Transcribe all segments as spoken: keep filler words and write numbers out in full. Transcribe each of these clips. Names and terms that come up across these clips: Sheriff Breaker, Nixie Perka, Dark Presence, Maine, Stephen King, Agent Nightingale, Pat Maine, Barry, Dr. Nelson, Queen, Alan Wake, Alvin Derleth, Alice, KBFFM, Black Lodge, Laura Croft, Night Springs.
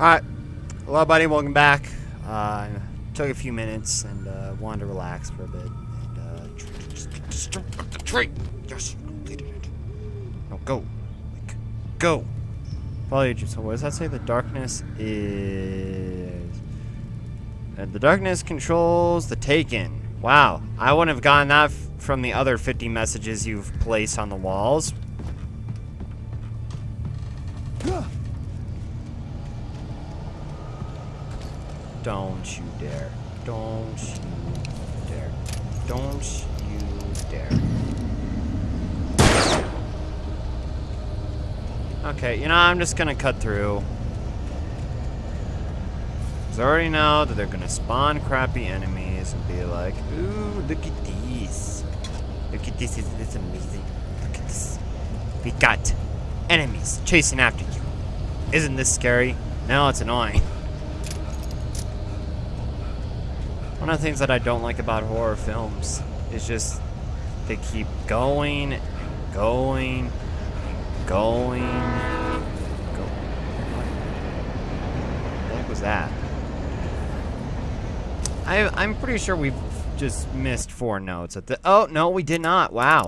Alright, hello buddy, welcome back. Uh, took a few minutes and uh, wanted to relax for a bit. And, uh, just jump up the tree! Yes, completed it. Now go. Like, go! Follow your dreams. So what does that say? The darkness is... And the darkness controls the taken. Wow, I wouldn't have gotten that f from the other fifty messages you've placed on the walls. Don't you dare. Don't you dare. Don't you dare. Okay, you know, I'm just gonna cut through. I already know that they're gonna spawn crappy enemies and be like, ooh, look at these. Look at this, isn't this amazing? Look at this. We got enemies chasing after you. Isn't this scary? No, it's annoying. One of the things that I don't like about horror films is just they keep going and going and going and going. What the heck was that? I, I'm pretty sure we've just missed four notes at the. Oh no, we did not. Wow.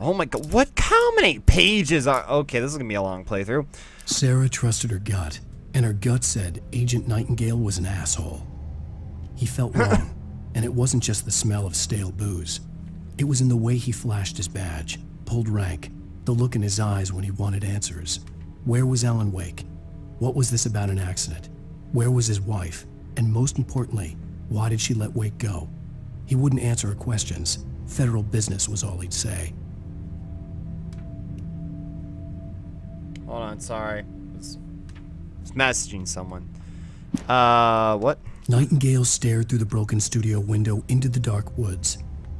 Oh my God. What? How many pages are? Okay, this is gonna be a long playthrough. Sarah trusted her gut, and her gut said Agent Nightingale was an asshole. He felt wrong, and it wasn't just the smell of stale booze. It was in the way he flashed his badge, pulled rank, the look in his eyes when he wanted answers. Where was Alan Wake? What was this about an accident? Where was his wife? And most importantly, why did she let Wake go? He wouldn't answer her questions. Federal business was all he'd say. Hold on, sorry. It's messaging someone. Uh, what? Nightingale stared through the broken studio window into the dark woods.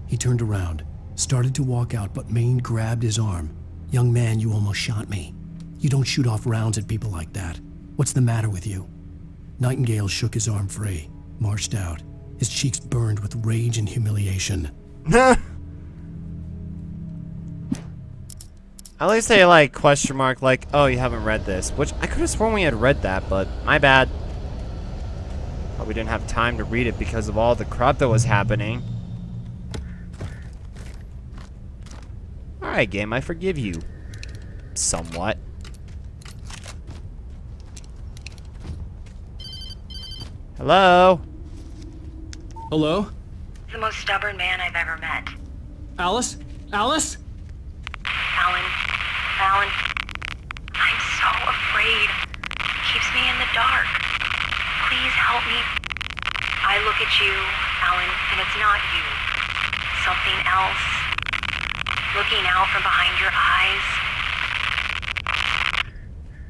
He turned around, started to walk out, but Maine grabbed his arm. Young man, you almost shot me. You don't shoot off rounds at people like that. What's the matter with you? Nightingale shook his arm free. Marched out, his cheeks burned with rage and humiliation. At least they like question mark like, oh, you haven't read this, which I could have sworn we had read that, but my bad. But we didn't have time to read it because of all the crap that was happening. All right, game, I forgive you, somewhat. Hello? Hello? The most stubborn man I've ever met. Alice? Alice? Alan. Alan. I'm so afraid. It keeps me in the dark. Please help me. I look at you, Alan, and it's not you. Something else. Looking out from behind your eyes.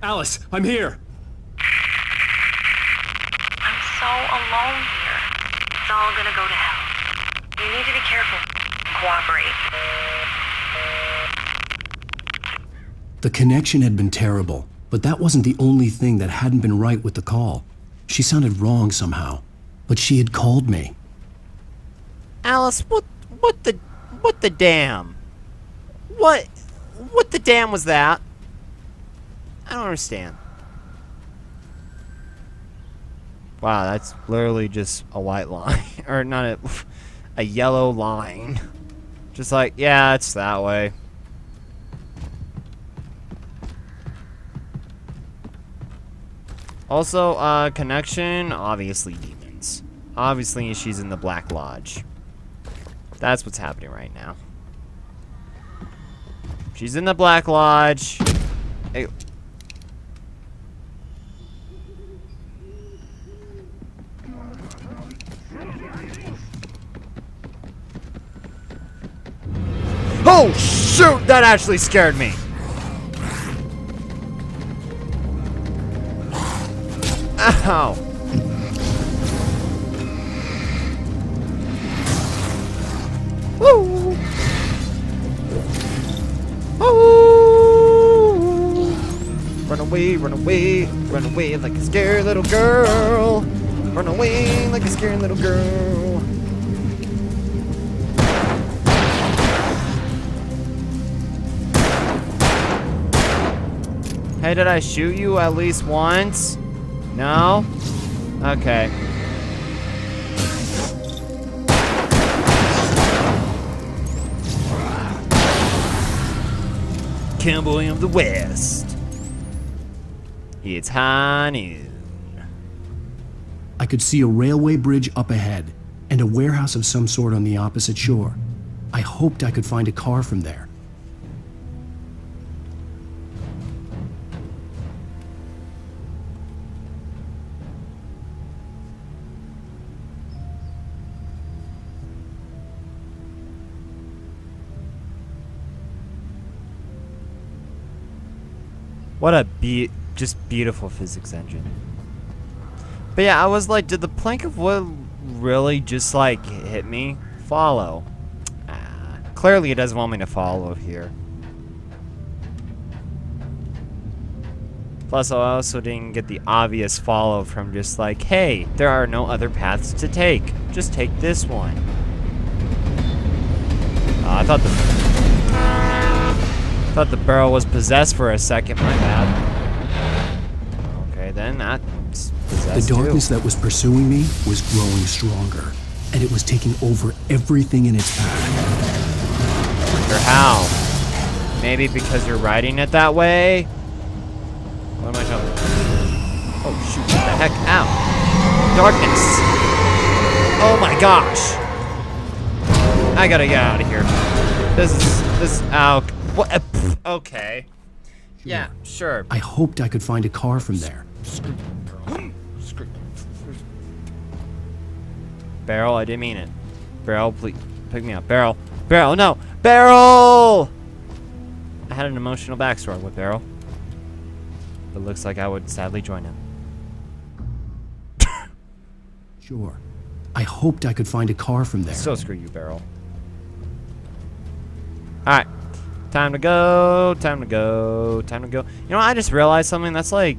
Alice, I'm here. So alone here. It's all gonna go to hell. You need to be careful. Cooperate. The connection had been terrible, but that wasn't the only thing that hadn't been right with the call. She sounded wrong somehow, but she had called me. Alice, what what the what the damn? What what the damn was that? I don't understand. Wow, that's literally just a white line, or not a, a yellow line. Just like, yeah, it's that way. Also, uh, connection, obviously demons. Obviously she's in the Black Lodge. That's what's happening right now. She's in the Black Lodge. Hey. Oh shoot, that actually scared me. Ow. Woo. Oh. Run away, run away, run away like a scary little girl. Run away like a scary little girl. Hey, did I shoot you at least once? No? Okay. Cowboy of the West. It's high noon. I could see a railway bridge up ahead and a warehouse of some sort on the opposite shore. I hoped I could find a car from there. What a be- just beautiful physics engine. But yeah, I was like, did the plank of wood really just like hit me? Follow. Ah, clearly it doesn't want me to follow here. Plus I also didn't get the obvious follow from just like, hey, there are no other paths to take. Just take this one. Uh, I thought the- thought the barrel was possessed for a second, my bad. Okay, then that's possessed. The darkness too. That was pursuing me was growing stronger, and it was taking over everything in its path. Wonder how? Maybe because you're riding it that way? What am I jumping? Oh shoot, what the heck? Ow! Darkness! Oh my gosh! I gotta get out of here. This is, this, ow. What? Okay. Sure. Yeah, sure. I hoped I could find a car from there. Barrel, I didn't mean it. Barrel, please pick me up. Barrel, Barrel, no, Barrel! I had an emotional backstory with Barrel, but looks like I would sadly join him. Sure. I hoped I could find a car from there. So screw you, Barrel. All right. Time to go, time to go, time to go. You know, I just realized something that's like,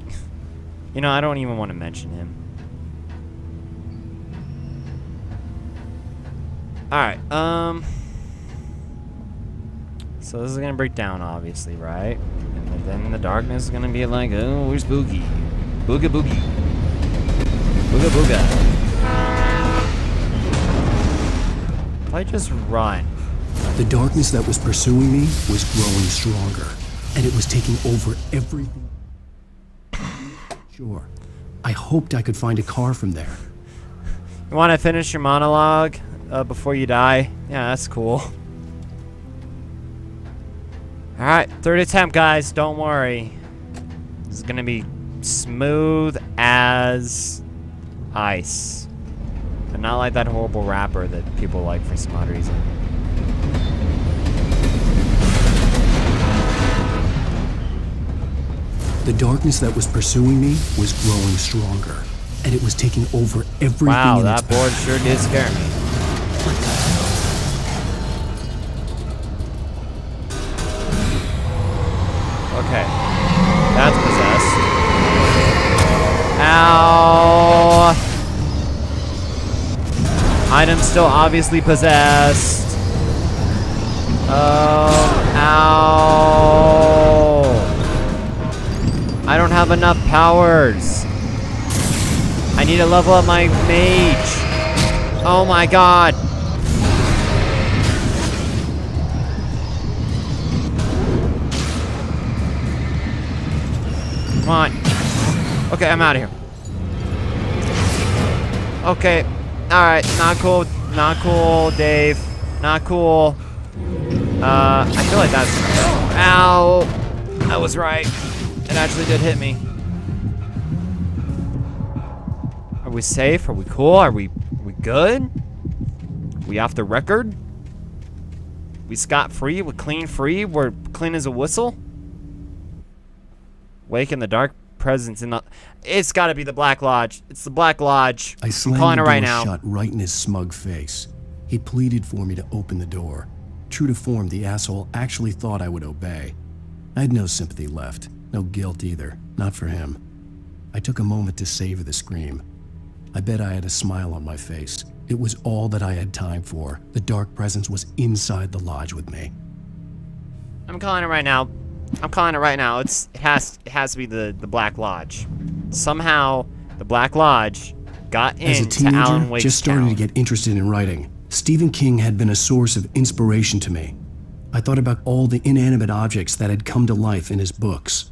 you know, I don't even want to mention him. Alright, um. So this is going to break down, obviously, right? And then the darkness is going to be like, oh, we're spooky. Booga boogie. Booga booga. If I just run. The darkness that was pursuing me was growing stronger, and it was taking over everything. Sure. I hoped I could find a car from there. You want to finish your monologue uh, before you die? Yeah, that's cool. Alright, third attempt, guys. Don't worry. This is going to be smooth as ice. And not like that horrible rapper that people like for some odd reason. The darkness that was pursuing me was growing stronger, and it was taking over everything. Wow, in that its board path. Sure did scare me. Okay, that's possessed. Ow! Item still obviously possessed. Oh, ow! I don't have enough powers. I need to level up my mage. Oh my god. Come on. Okay, I'm out of here. Okay. Alright, not cool. Not cool, Dave. Not cool. Uh, I feel like that's... Ow. I was right. It actually did hit me. Are we safe? Are we cool? Are we are we good? We off the record? We scot-free? We're clean-free? We're clean as a whistle? Wake in the dark presence in the... It's gotta be the Black Lodge. It's the Black Lodge. I slammed I'm calling the door it right now. Shut right in his smug face. He pleaded for me to open the door. True to form, the asshole actually thought I would obey. I had no sympathy left. No guilt either, not for him. I took a moment to savor the scream. I bet I had a smile on my face. It was all that I had time for. The dark presence was inside the lodge with me. I'm calling it right now. I'm calling it right now. It's, it has, it has to be the, the Black Lodge. Somehow, the Black Lodge got into Alan Wake's town. As a teenager, just starting to get interested in writing, Stephen King had been a source of inspiration to me. I thought about all the inanimate objects that had come to life in his books.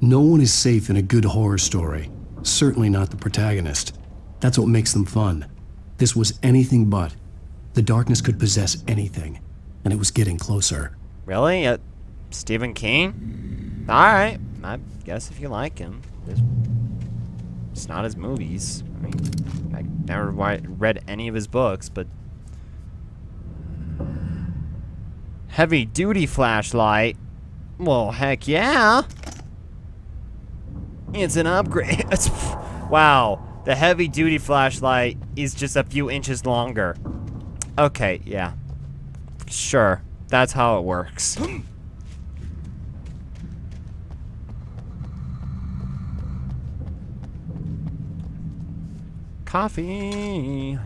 No one is safe in a good horror story, certainly not the protagonist. That's what makes them fun. This was anything but. The darkness could possess anything, and it was getting closer. Really? Uh, Stephen King? Alright, I guess if you like him. It's not his movies. I mean, I never read any of his books, but... Heavy duty flashlight? Well, heck yeah! It's an upgrade. Wow, the heavy duty flashlight is just a few inches longer. Okay, yeah. Sure, that's how it works. Coffee.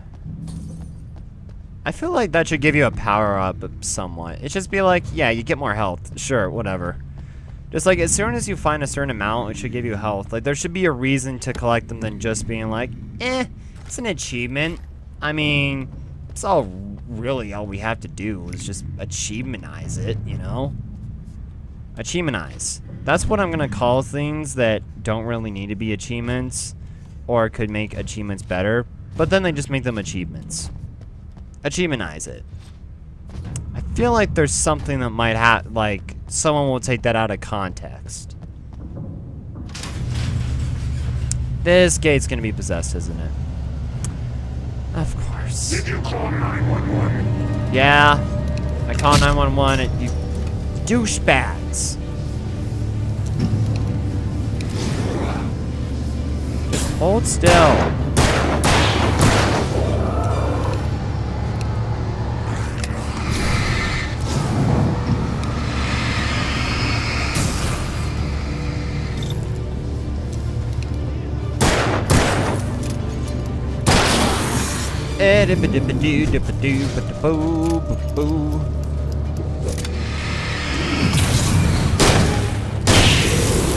I feel like that should give you a power up somewhat. It should be like, yeah, you get more health. Sure, whatever. Just like, as soon as you find a certain amount, it should give you health. Like, there should be a reason to collect them than just being like, eh, it's an achievement. I mean, it's all really all we have to do is just achievementize it, you know? Achievementize. That's what I'm gonna call things that don't really need to be achievements or could make achievements better, but then they just make them achievements. Achievementize it. I feel like there's something that might have, like, someone will take that out of context. This gate's gonna be possessed, isn't it? Of course. Did you call nine one one? Yeah. I call nine one one and you douchebags. Just hold still.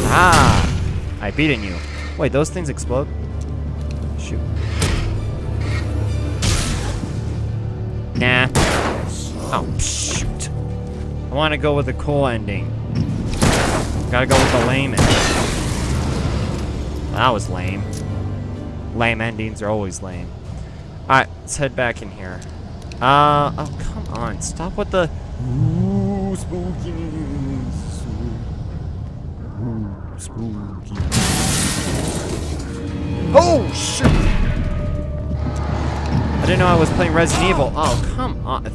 Ah! I beaten you. Wait, those things explode? Shoot. Nah. Oh, shoot. I want to go with a cool ending. Gotta go with the lame ending. That was lame. Lame endings are always lame. Alright, let's head back in here. Uh, oh, come on. Stop with the... Ooh, spooky. Ooh, spooky. Oh, shoot! I didn't know I was playing Resident Evil. Oh, come on.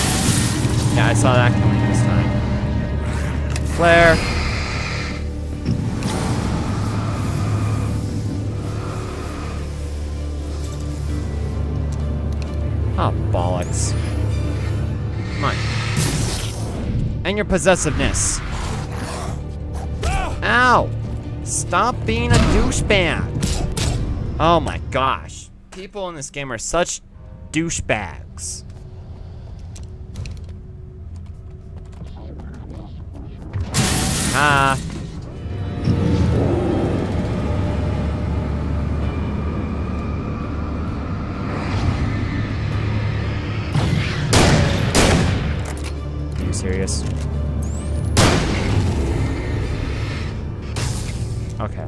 Yeah, I saw that coming this time. Flare. Oh, bollocks. Come on. And your possessiveness. Ow! Stop being a douchebag! Oh my gosh. People in this game are such douchebags. Ah. Serious. Okay.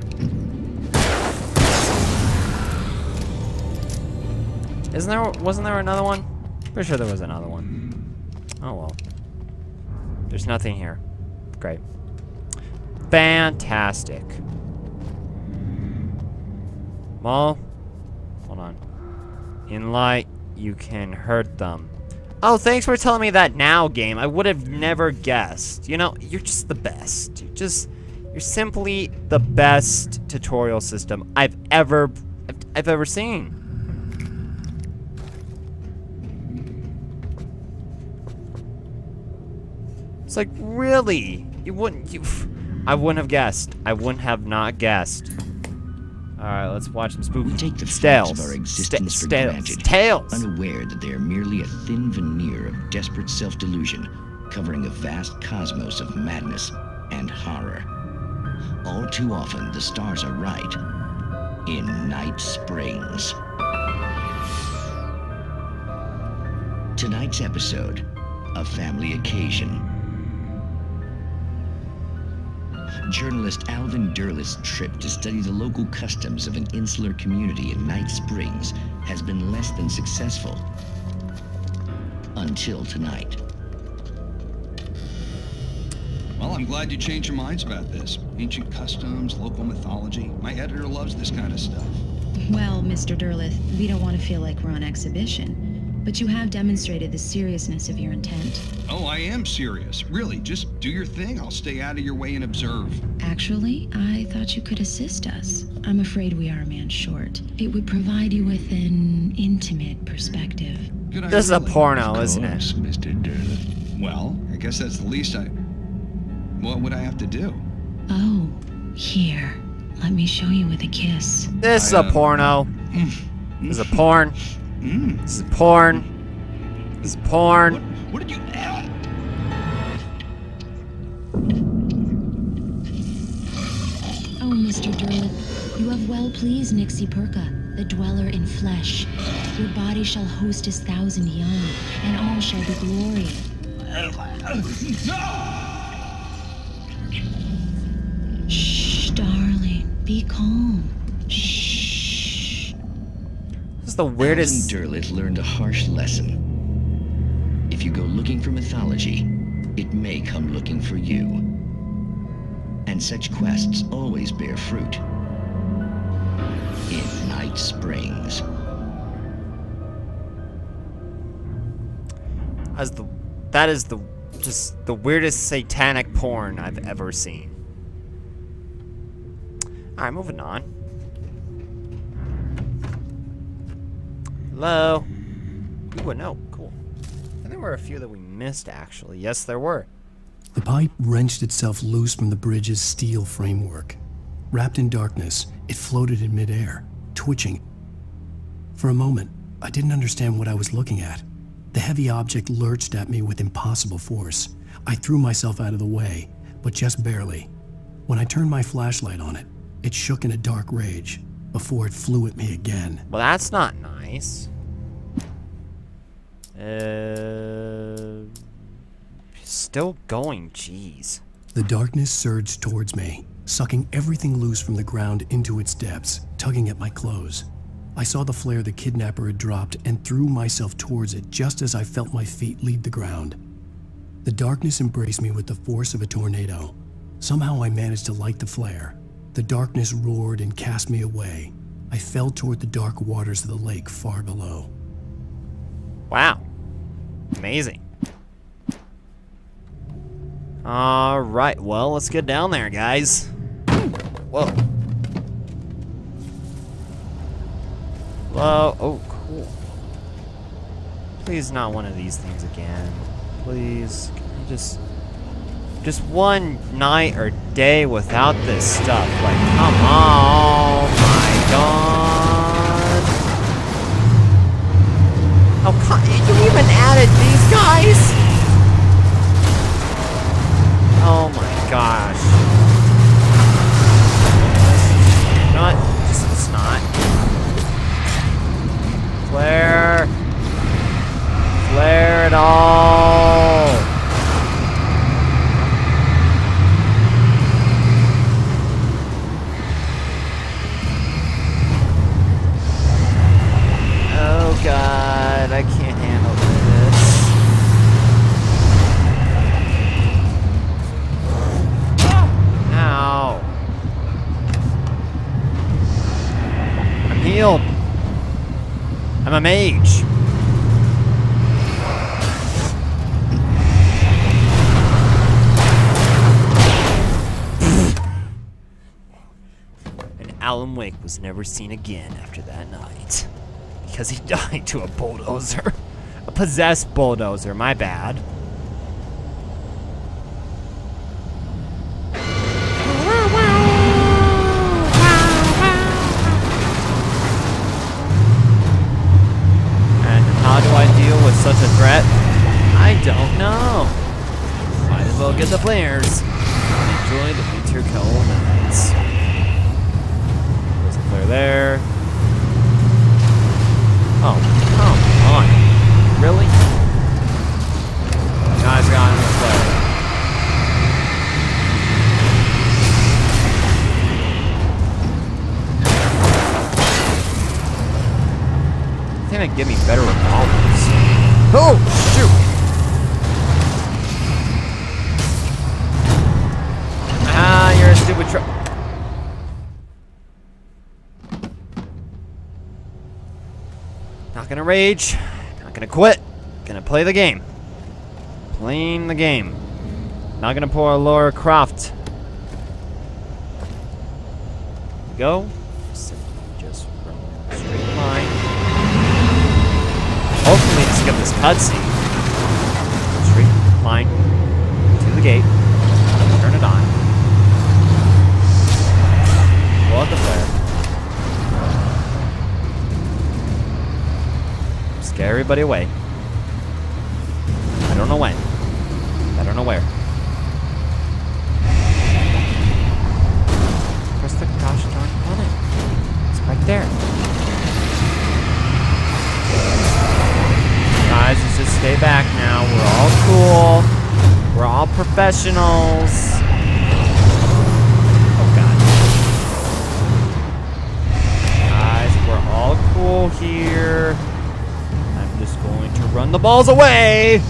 Isn't there, wasn't there another one? Pretty sure there was another one. Oh well. There's nothing here. Great. Fantastic. Well, hold on. In light, you can hurt them. Oh, thanks for telling me that now, game. I would have never guessed. You know, you're just the best. You're just, you're simply the best tutorial system I've ever, I've ever seen. It's like, really? You wouldn't, you, I wouldn't have guessed. I wouldn't have not guessed. Alright, let's watch some spooky tales. We take the facts of our existence for granted, unaware that they are merely a thin veneer of desperate self-delusion, covering a vast cosmos of madness and horror. All too often, the stars are right in Night Springs. Tonight's episode, A Family Occasion. Journalist Alvin Derleth's trip to study the local customs of an insular community in Night Springs has been less than successful. Until tonight. Well, I'm glad you changed your minds about this. Ancient customs, local mythology. My editor loves this kind of stuff. Well, Mister Derleth, we don't want to feel like we're on exhibition, but you have demonstrated the seriousness of your intent. Oh, I am serious. Really, just do your thing. I'll stay out of your way and observe. Actually, I thought you could assist us. I'm afraid we are a man short. It would provide you with an intimate perspective. This is a porno, isn't it? Mister Derleth. Well, I guess that's the least I... What would I have to do? Oh, here. Let me show you with a kiss. This is a porno. This is a porn. This is porn. This is porn. What, what did you... Oh, Mister Derleth, you have well pleased Nixie Perka, the dweller in flesh. Your body shall host a thousand young, and all shall be glory. No! Shh, darling, be calm. Shh. This is the weirdest. Alan Derleth learned a harsh lesson. If you go looking for mythology, it may come looking for you. And such quests always bear fruit. In Night Springs. As the, that is the just the weirdest satanic porn I've ever seen. Alright, moving on. Hello. Ooh, no, cool. And there were a few that we missed, actually. Yes, there were. The pipe wrenched itself loose from the bridge's steel framework. Wrapped in darkness, it floated in midair, twitching. For a moment, I didn't understand what I was looking at. The heavy object lurched at me with impossible force. I threw myself out of the way, but just barely. When I turned my flashlight on it, it shook in a dark rage before it flew at me again. Well, that's not nice. Uh, still going, jeez. The darkness surged towards me, sucking everything loose from the ground into its depths, tugging at my clothes. I saw the flare the kidnapper had dropped and threw myself towards it just as I felt my feet leave the ground. The darkness embraced me with the force of a tornado. Somehow I managed to light the flare. The darkness roared and cast me away. I fell toward the dark waters of the lake far below. Wow. Amazing. All right, well, let's get down there, guys. Whoa. Whoa, oh, cool. Please, not one of these things again. Please, can we just... Just one night or day without this stuff. Like, come on, my God. Oh, come, you even added these guys? Oh my gosh. It's not, just, it's not. Flare. Flare it all. Oh God, I can't. I'm a mage. And Alan Wake was never seen again after that night. Because he died to a bulldozer. A possessed bulldozer, my bad. How do I deal with such a threat? I don't know. look at the players and enjoy the winter cold nights. There's a player there. Oh, come on. Really? Now it's gone to the player. I think that'd give me better revolvers. Oh, shoot! Ah, you're a stupid truck. Not gonna rage. Not gonna quit. Gonna play the game. Playing the game. Not gonna pour Laura Croft. Go. Just run a straight line. Hopefully just get this cutscene. Straight line to the gate. Turn it on. Blow out the flare. Scare everybody away. I don't know when. I don't know where. Press the gosh darn button. It's right there. Guys, let's just stay back now. We're all cool. We're all professionals. Oh, God. Guys, we're all cool here. I'm just going to run the balls away.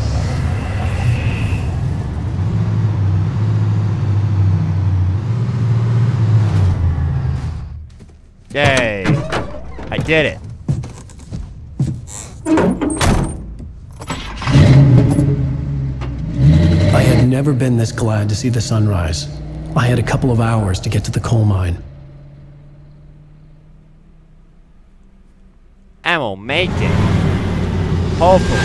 Yay. I did it. I had never been this glad to see the sunrise. I had a couple of hours to get to the coal mine. I will make it. Hopefully.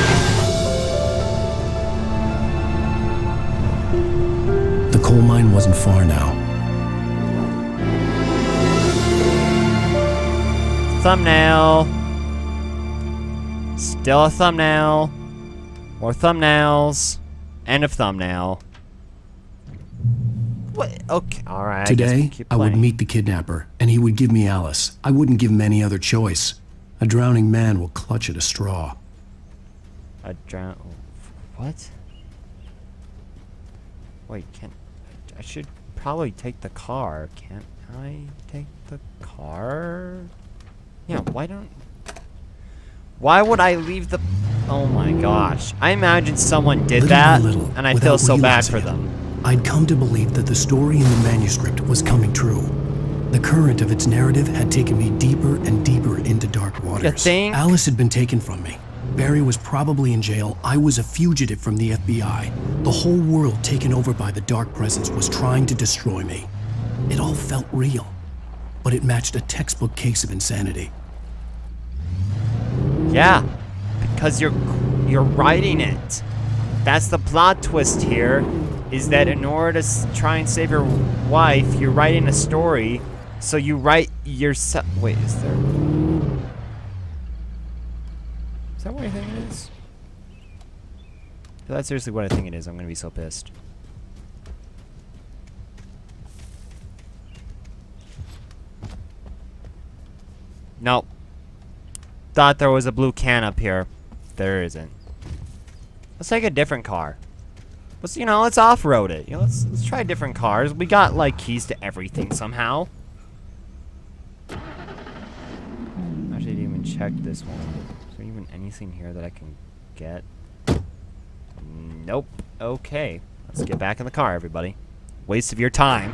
The coal mine wasn't far now. Thumbnail. Still a thumbnail. More thumbnails. End of thumbnail. What? Okay. All right. Today, I, I would meet the kidnapper, and he would give me Alice. I wouldn't give him any other choice. A drowning man will clutch at a straw. A drown... What? Wait, can't... I should probably take the car. Can't I take the car? Yeah, why don't... Why would I leave the... Oh my gosh. I imagine someone did little that, little, and I feel so bad for them. It, I'd come to believe that the story in the manuscript was coming true. The current of its narrative had taken me deeper and deeper into dark waters. Alice had been taken from me. Barry was probably in jail. I was a fugitive from the F B I. The whole world taken over by the Dark Presence was trying to destroy me. It all felt real, but it matched a textbook case of insanity. Yeah. Because you're you're writing it. That's the plot twist here, is that in order to try and save your wife, you're writing a story, so you write yourself. Wait, is there? Is that what I think it is? If that's seriously what I think it is, I'm gonna be so pissed. No. Thought there was a blue can up here. There isn't. Let's take a different car. Let's, you know, let's off-road it. You know, let's, let's try different cars. We got, like, keys to everything somehow. I didn't even check this one. Is there even anything here that I can get? Nope. Okay. Let's get back in the car, everybody. Waste of your time.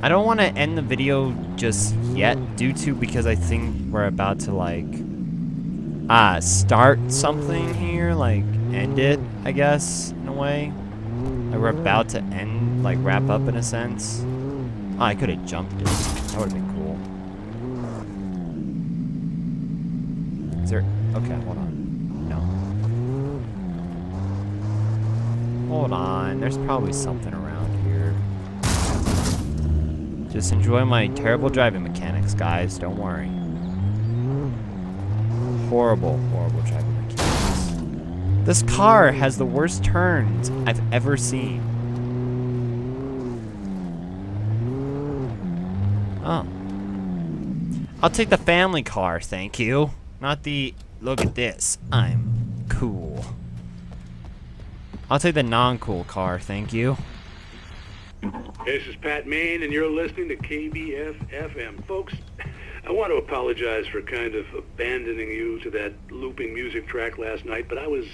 I don't want to end the video just yet, due to because I think we're about to like uh, start something here, like end it, I guess, in a way. Like we're about to end, like wrap up in a sense. Oh, I could have jumped it. That would have been cool. Is there? Okay, hold on. No. Hold on. There's probably something around here. Just enjoy my terrible driving mechanics, guys. Don't worry. Horrible, horrible driving mechanics. This car has the worst turns I've ever seen. Oh. I'll take the family car, thank you. Not the, look at this, I'm cool. I'll take the non-cool car, thank you. This is Pat Maine, and you're listening to K B F F M. Folks, I want to apologize for kind of abandoning you to that looping music track last night, but I was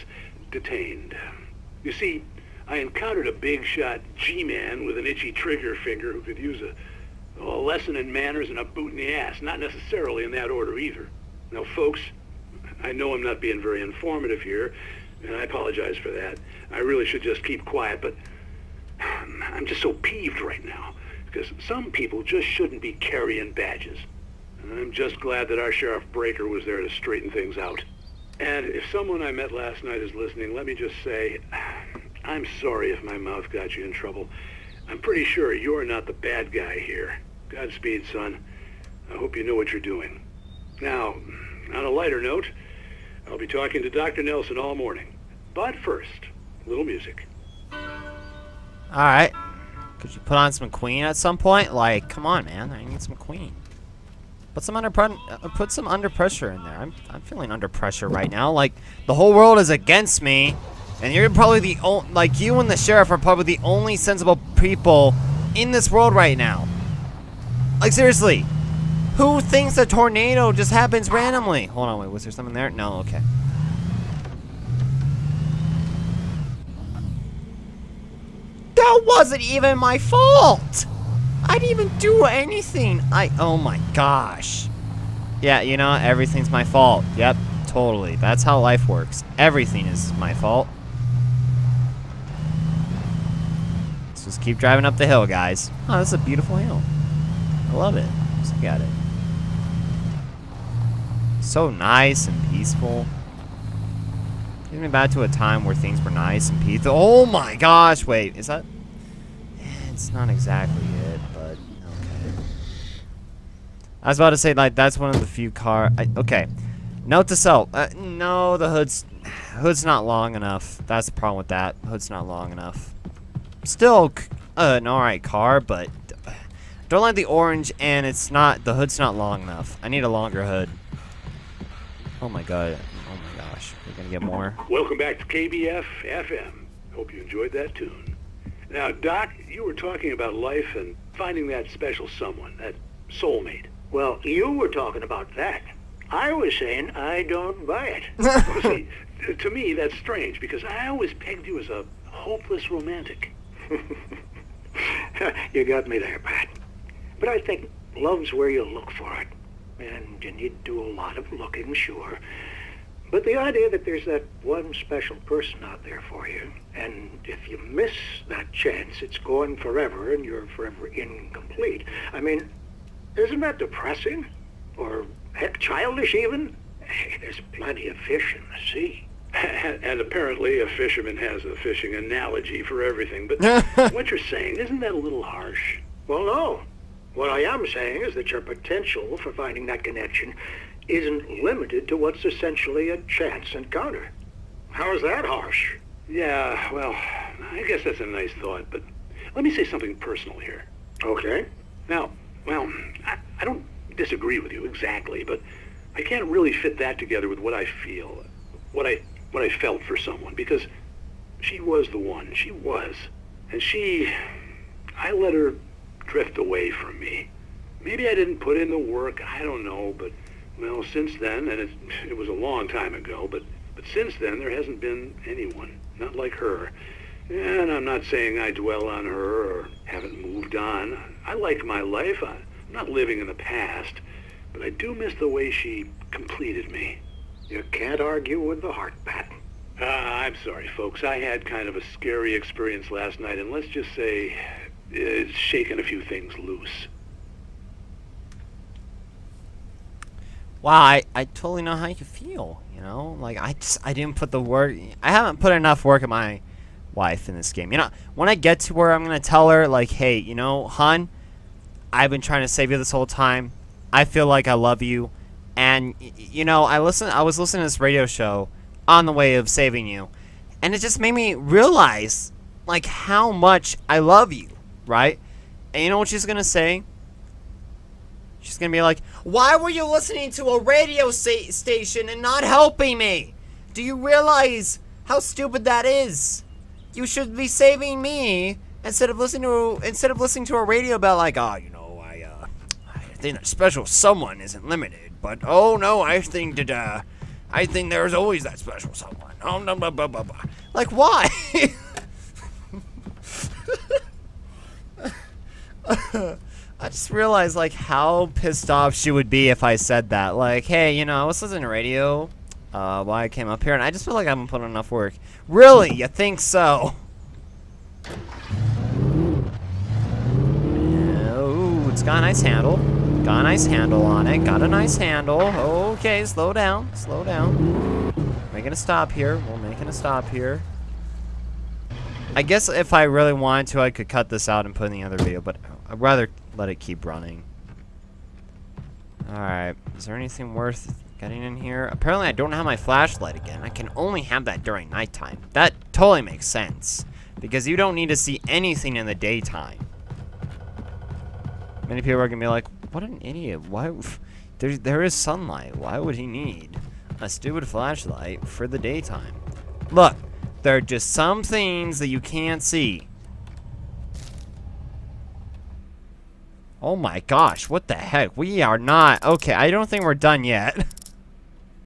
detained. You see, I encountered a big-shot G-man with an itchy trigger finger who could use a, a lesson in manners and a boot in the ass, not necessarily in that order either. Now, folks, I know I'm not being very informative here, and I apologize for that. I really should just keep quiet, but I'm just so peeved right now, because some people just shouldn't be carrying badges. And I'm just glad that our Sheriff Breaker was there to straighten things out. And if someone I met last night is listening, let me just say, I'm sorry if my mouth got you in trouble. I'm pretty sure you're not the bad guy here. Godspeed, son. I hope you know what you're doing. Now, on a lighter note, I'll be talking to Doctor Nelson all morning. But first, a little music. Alright. Could you put on some Queen at some point? Like, come on, man. I need some Queen. Put some under, put some under pressure in there. I'm, I'm feeling under pressure right now. Like, the whole world is against me. And you're probably the only... Like, you and the sheriff are probably the only sensible people in this world right now. Like, seriously. Who thinks a tornado just happens randomly? Hold on, wait. Was there something there? No, okay. That wasn't even my fault! I didn't even do anything! I- oh my gosh. Yeah, you know, everything's my fault. Yep, totally. That's how life works. Everything is my fault. Let's just keep driving up the hill, guys. Oh, this is a beautiful hill. I love it. Just got it. So nice and peaceful. Even back to a time where things were nice and peaceful. Oh my gosh, wait, is that... It's not exactly it, but okay. I was about to say, like, that's one of the few car... I, okay. Note to self. Uh, no, the hood's... Hood's not long enough. That's the problem with that. Hood's not long enough. Still uh, an alright car, but... Don't like the orange, and it's not... The hood's not long enough. I need a longer hood. Oh my god. Oh my gosh. We're gonna get more. Welcome back to K B F F M. Hope you enjoyed that tune. Now, Doc, you were talking about life and finding that special someone, that soulmate. Well, you were talking about that. I was saying I don't buy it. See, to me, that's strange, because I always pegged you as a hopeless romantic. You got me there, Pat. But I think love's where you look for it. And you need to do a lot of looking, sure. But the idea that there's that one special person out there for you, and if you miss that chance, it's gone forever and you're forever incomplete. I mean, isn't that depressing? Or, heck, childish even? Hey, there's plenty of fish in the sea. And apparently a fisherman has a fishing analogy for everything. But what you're saying, isn't that a little harsh? Well, no. What I am saying is that your potential for finding that connection isn't limited to what's essentially a chance encounter. How is that harsh? Yeah, well, I guess that's a nice thought, but let me say something personal here. Okay. Now, well, I, I don't disagree with you exactly, but I can't really fit that together with what I feel, what I, what I felt for someone, because she was the one. She was. And she, I let her drift away from me. Maybe I didn't put in the work, I don't know, but well, since then, and it, it was a long time ago, but, but since then there hasn't been anyone, not like her. And I'm not saying I dwell on her or haven't moved on. I like my life. I'm not living in the past, but I do miss the way she completed me. You can't argue with the heart, Pat. Uh, I'm sorry, folks. I had kind of a scary experience last night, and let's just say it's shaken a few things loose. Wow, I, I totally know how you feel, you know? Like, I just, I didn't put the work, I haven't put enough work in my wife in this game. You know, when I get to her, I'm going to tell her, like, hey, you know, hon, I've been trying to save you this whole time. I feel like I love you. And, you know, I listen, I was listening to this radio show on the way of saving you. And it just made me realize, like, how much I love you, right? And you know what she's gonna say? She's gonna be like, why were you listening to a radio sta- station and not helping me? Do you realize how stupid that is? You should be saving me instead of listening to instead of listening to a radio about, like, oh, you know, I uh, I think that special someone isn't limited, but oh no, I think that uh, I think there's always that special someone. Oh no, blah blah blah blah. Like, why? I just realized, like, how pissed off she would be if I said that. Like, hey, you know, I was listening to radio uh, while I came up here, and I just feel like I haven't put enough work. Really? You think so? Oh, it's got a nice handle. Got a nice handle on it. Got a nice handle. Okay, slow down. Slow down. Making a stop here. We're making a stop here. I guess if I really wanted to, I could cut this out and put in the other video, but I'd rather let it keep running. Alright, is there anything worth getting in here? Apparently I don't have my flashlight again. I can only have that during nighttime. That totally makes sense, because you don't need to see anything in the daytime. Many people are going to be like, what an idiot. Why? There, there is sunlight. Why would he need a stupid flashlight for the daytime? Look. There are just some things that you can't see. Oh my gosh, what the heck? We are not... Okay, I don't think we're done yet.